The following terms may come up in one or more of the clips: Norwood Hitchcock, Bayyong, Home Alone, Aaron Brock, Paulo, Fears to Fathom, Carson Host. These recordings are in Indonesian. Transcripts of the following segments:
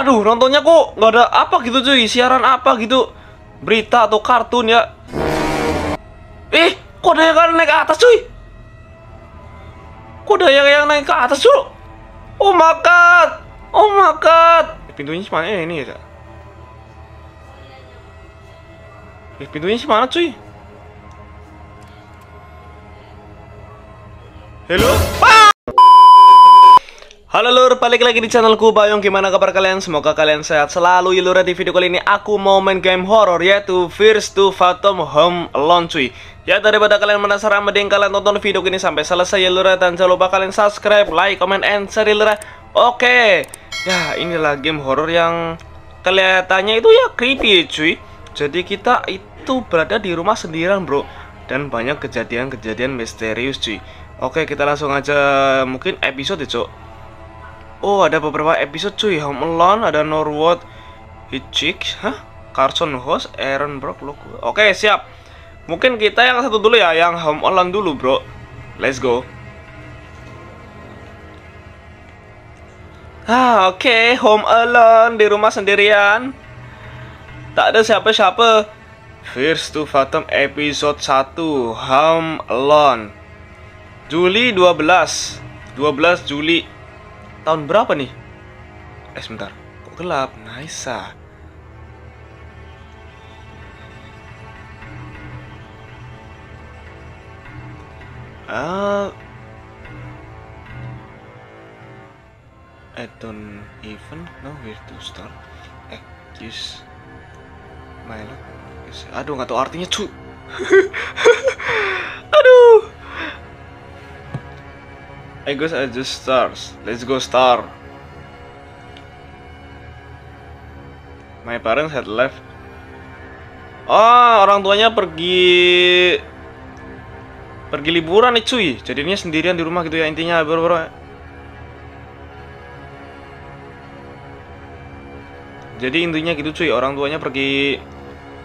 aduh, nontonnya kok nggak ada apa gitu cuy, siaran apa gitu, berita atau kartun ya. Ih, kok ada yang naik ke atas cuy? Kok ada yang naik ke atas cuy? Oh my god, oh my god. Pintunya cuma ini ya, Cak? Pintunya si mana cuy? Halo? Ah! Halo lur, balik lagi di channelku Bayyong. Gimana kabar kalian? Semoga kalian sehat selalu. Lur, di video kali ini aku mau main game horror, yaitu Fears to Fathom Home Alone cuy. Ya, daripada kalian penasaran, mending kalian tonton video ini sampai selesai ya lur. Dan jangan lupa kalian subscribe, like, comment, and share ya lur. Oke. Ya, inilah game horror yang kelihatannya itu ya creepy cuy. Jadi kita itu berada di rumah sendirian bro, dan banyak kejadian-kejadian misterius cuy. Oke, kita langsung aja mungkin episode ya cok. Oh, ada beberapa episode cuy. Home Alone, ada Norwood Hitchcock, Carson Host, Aaron Brock, Loco. Oke siap. Mungkin kita yang satu dulu ya, yang Home Alone dulu bro. Let's go. Oke, Home Alone, di rumah sendirian. Tak ada siapa-siapa. Fears to Fathom episode 1 Home Alone, Juli 12 Juli. Tahun berapa nih? Sebentar, kok gelap? Nice. I don't even know where to start. Excuse Milo. Aduh, nggak tahu artinya cu. Aduh. I guess I just stars. Let's go star. My parents had left. Oh, orang tuanya pergi liburan nih cuy. Jadinya sendirian di rumah gitu ya intinya bro. Jadi intinya gitu cuy, orang tuanya pergi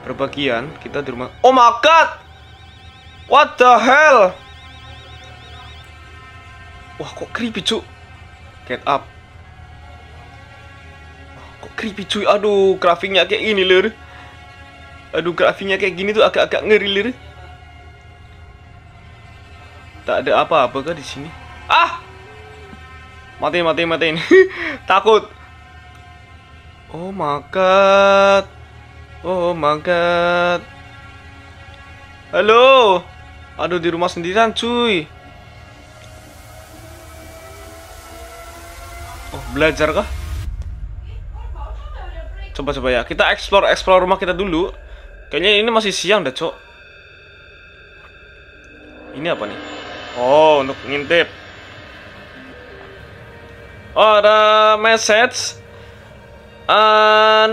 berbagian, kita di rumah. Oh my god, what the hell. Wah kok creepy cuy. Get up. Kok creepy cuy. Aduh, grafiknya kayak ini lur. Aduh, grafiknya kayak gini tuh agak-agak ngeri lur. Tak ada apa-apa kah di sini? Ah, matiin. Takut. Oh my god. Oh my god. Halo. Aduh, di rumah sendirian cuy. Oh, belajar kah? Coba ya, kita explore rumah kita dulu. Kayaknya ini masih siang dah cok. Ini apa nih? Oh, untuk ngintip. Oh, ada message.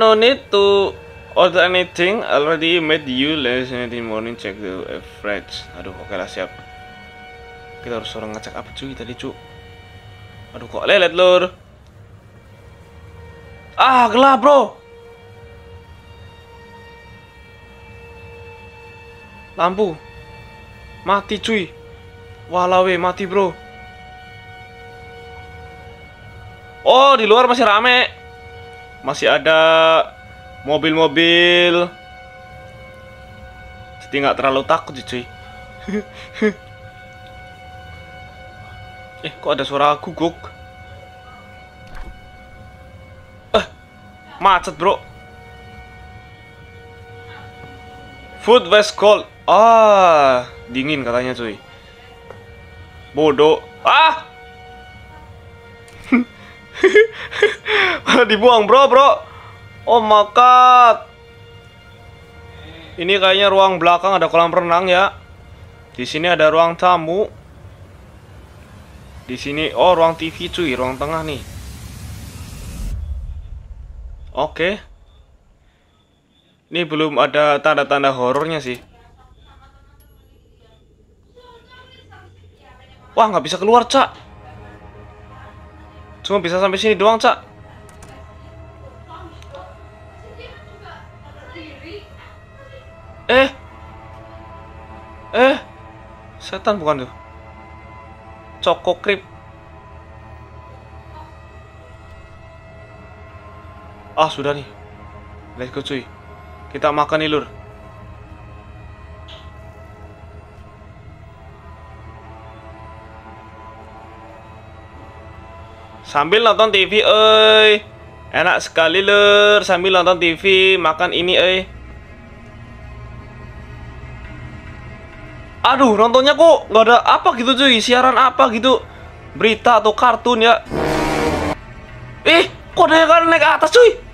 No need to order anything. Already made you last night in morning. Check the fridge. Aduh, oke lah siap. Kita harus ngecek apa cuy tadi cuy. Aduh, kok lelet lur. Ah, gelap bro. Lampu mati cuy. Walawe mati bro. Oh, di luar masih rame. Masih ada mobil-mobil. Jadi nggak terlalu takut sih cuy. Kok ada suara guguk? Macet bro. Food was cold. Ah, dingin katanya cuy. Bodoh. Ah. Dibuang bro. Oh my god. Ini kayaknya ruang belakang ada kolam renang ya. Di sini ada ruang tamu. Di sini oh ruang TV cuy, ruang tengah nih. Oke. Ini belum ada tanda-tanda horornya sih. Wah, nggak bisa keluar cak. Cuma bisa sampai sini doang, Cak. Setan bukan tuh. Coko krip. Ah, sudah nih. Let's go cuy. Kita makan nih, Lur. Sambil nonton TV, oi. Enak sekali, Lur. Sambil nonton TV, makan ini, oi. Aduh, nontonnya kok nggak ada apa gitu, cuy. Siaran apa gitu. Berita atau kartun ya. Ih, kok ada yang naik ke atas, cuy.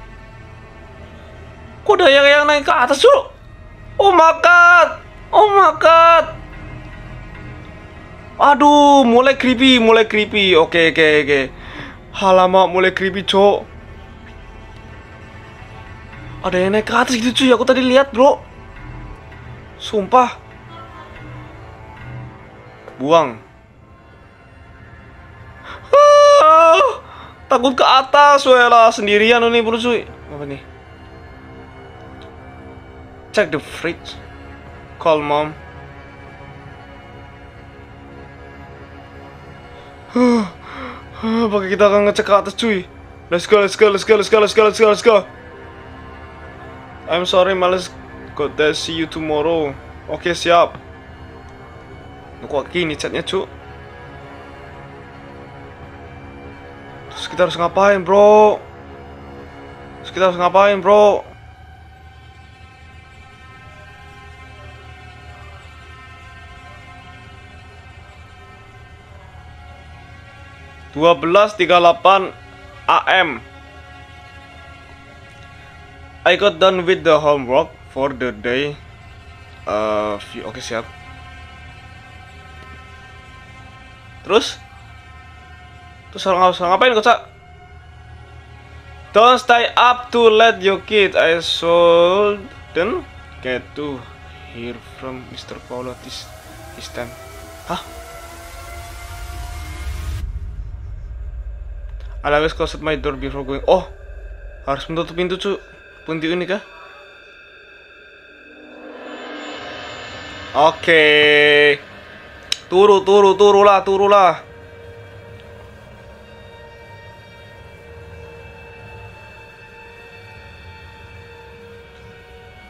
Kok ada yang naik ke atas, cuy. Oh my god. Oh my god. Aduh, mulai creepy, mulai creepy. Oke. Alamak, mulai creepy, cok. Ada yang naik ke atas gitu, cuy. Aku tadi lihat, bro. Sumpah. Buang. Ah, takut ke atas, wela sendirian ini, bro, cuy. Apa nih? Check the fridge. Call mom. Pakai kita akan ngecek ke atas, cuy. Let's go. I'm sorry, males. God, I see you tomorrow. Oke, siap. Kok gini chatnya, cu? Terus kita harus ngapain, bro? Jam 12:38 AM. I got done with the homework for the day. Oke, siap. Terus harus ngapain, kocak? Don't stay up to let your kid. I shouldn't get to hear from Mr. Paulo this time. Hah? I always closed my door before going. Oh, harus menutup pintu, cu. Pintu ini kah? Oke. Turu lah.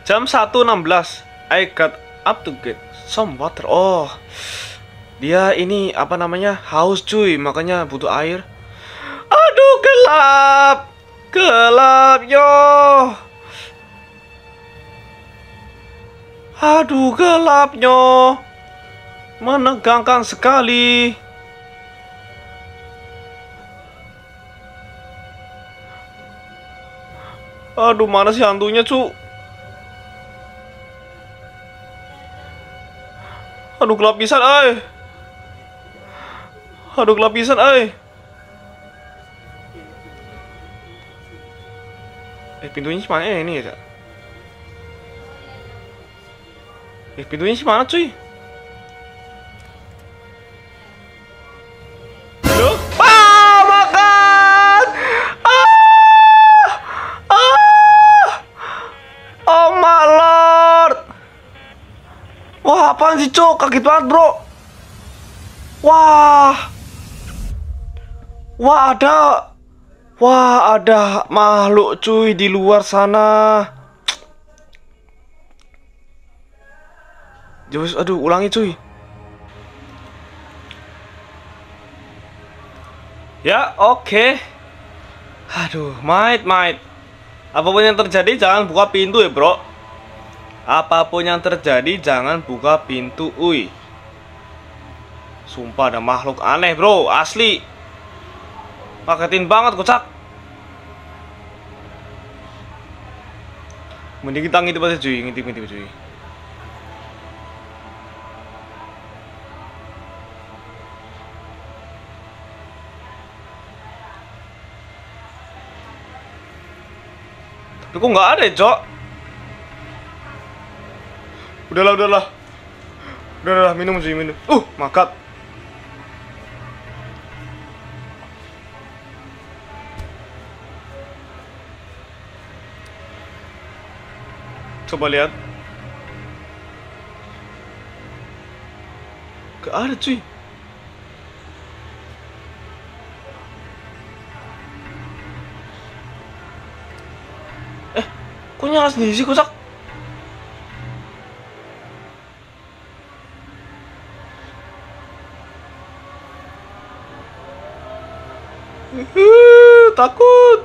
Jam 1:16. I got up to get some water. Oh. Dia ini apa namanya? Haus, cuy. Makanya butuh air. Aduh, gelap. Gelap yo. Menegangkan sekali. Aduh, mana sih hantunya, cu? Aduh, gelap pisan, ay. Pintunya mana ini ya, Cak? Pintunya mana, cuy? Cuk, kaget banget, bro. Wah ada makhluk, cuy, di luar sana. Aduh, ulangi, cuy. Ya, oke. Aduh, mate. Apapun yang terjadi, jangan buka pintu ya, bro. Apapun yang terjadi, jangan buka pintu, uy. Sumpah ada makhluk aneh, bro, asli. Paketin banget, kocak. Mending kita ngintip aja, cuy. Ngintip, cuy. Tapi kok nggak ada, cok? Udahlah, minum. Makat. Coba lihat. Gak ada, cuy. Kok nyala sendiri sih kocak? Takut.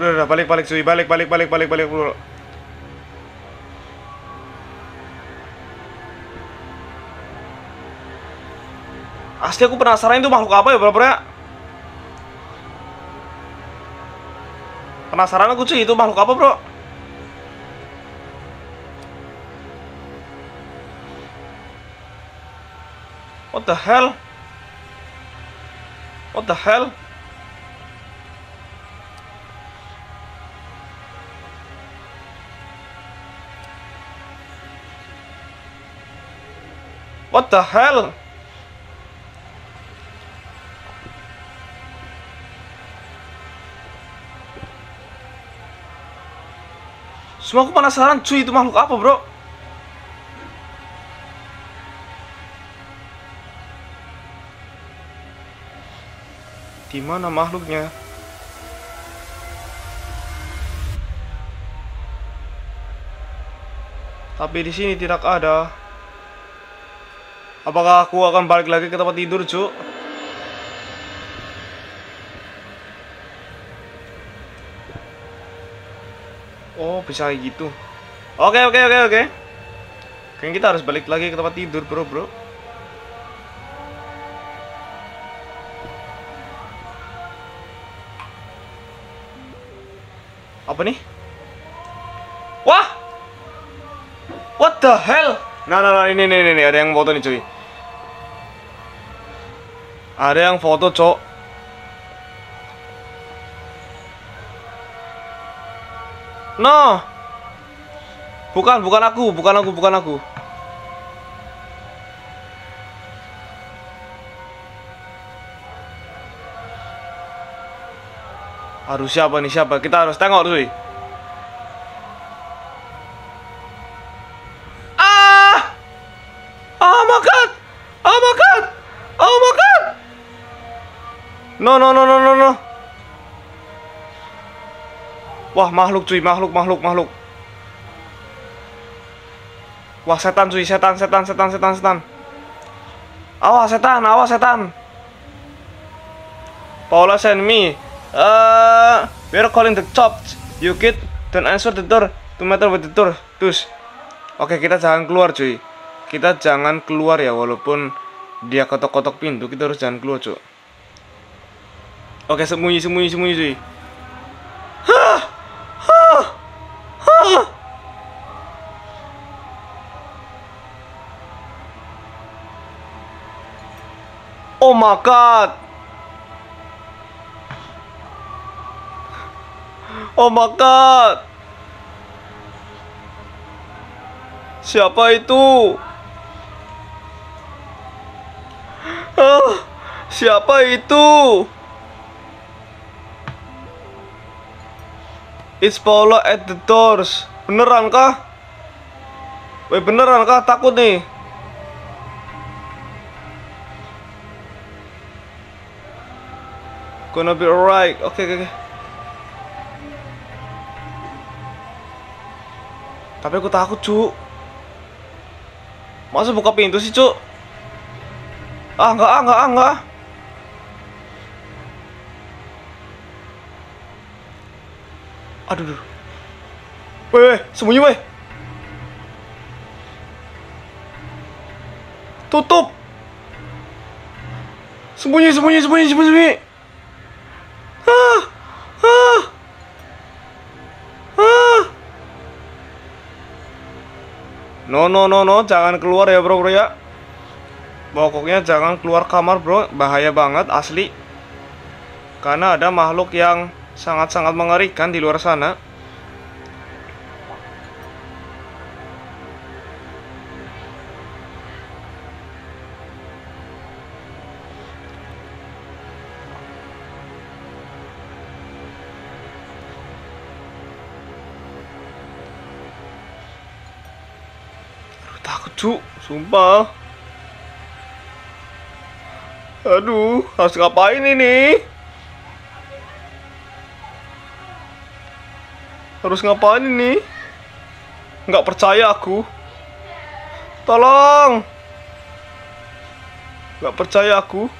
Udah balik cuy, balik dulu. Asli aku penasaran itu makhluk apa ya, bro. Penasaran aku cuy, itu makhluk apa, bro? What the hell? What the hell? What the hell? Semua aku penasaran cuy, itu makhluk apa, bro? Di mana makhluknya? Tapi di sini tidak ada. Apakah aku akan balik lagi ke tempat tidur, cu? Oh, bisa kayak gitu. Oke. Kayaknya kita harus balik lagi ke tempat tidur, bro. Apa nih? Wah! What the hell? Nah, ini ada yang foto nih, cuy. Ada yang foto, cok. No. Bukan aku. Aduh, siapa? Kita harus tengok, cuy. Ah! Oh my god! No. Wah, makhluk, cuy, makhluk. Wah, setan, cuy, setan. Awas setan. Paulo send me. We are calling the cops. You kid, don't answer the door. To matter with the door. Terus. Oke, kita jangan keluar, cuy. Kita jangan keluar ya, walaupun dia kotok-kotok pintu, kita harus jangan keluar, cuy. Oke, sembunyi, cuy. Hah. Oh my god. Siapa itu? It's Paulo at the doors. Beneran kah? Takut nih. Gonna be alright. Oke. Tapi aku takut, cu. Masa buka pintu sih, cu? Ah, enggak. Aduh. Weh, sembunyi, weh. Tutup. Sembunyi. No, jangan keluar ya, bro ya. Pokoknya jangan keluar kamar, bro. Bahaya banget asli. Karena ada makhluk yang sangat-sangat mengerikan di luar sana. Takut, cu, sumpah. Aduh, harus ngapain ini? Harus ngapain ini? Nggak percaya aku. Tolong. Nggak percaya aku.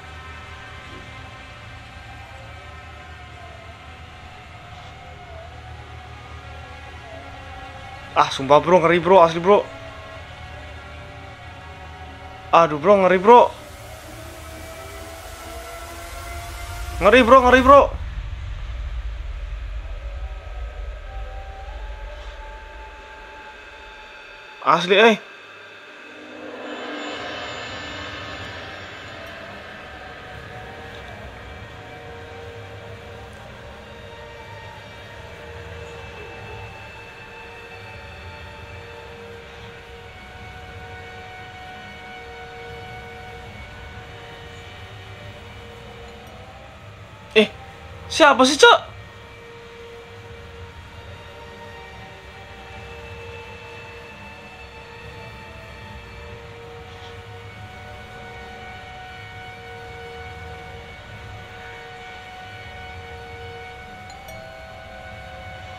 Ah, sumpah bro, ngeri bro, asli bro. Aduh bro, ngeri bro. Ngeri bro, ngeri bro. Asli Siapa sih, Cok?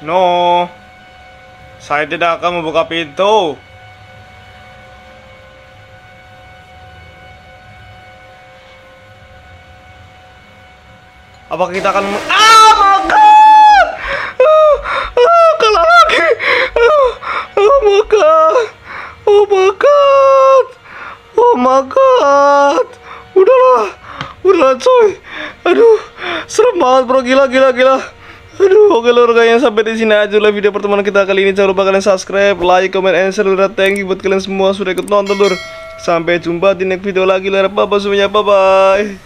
No. Saya tidak akan membuka pintu. Apa kita akan makan? Kalau lagi, makan, makan, makan. Udahlah, udahlah coy. Aduh, serem banget bro, gila, gila, gila. Aduh, oke lor guys, sampai di sini aja lah video pertemuan kita kali ini. Jangan lupa kalian subscribe, like, comment, and share. Thank you buat kalian semua sudah ikut nonton lor. Sampai jumpa di next video lagi lor. Bye bye semuanya, bye bye.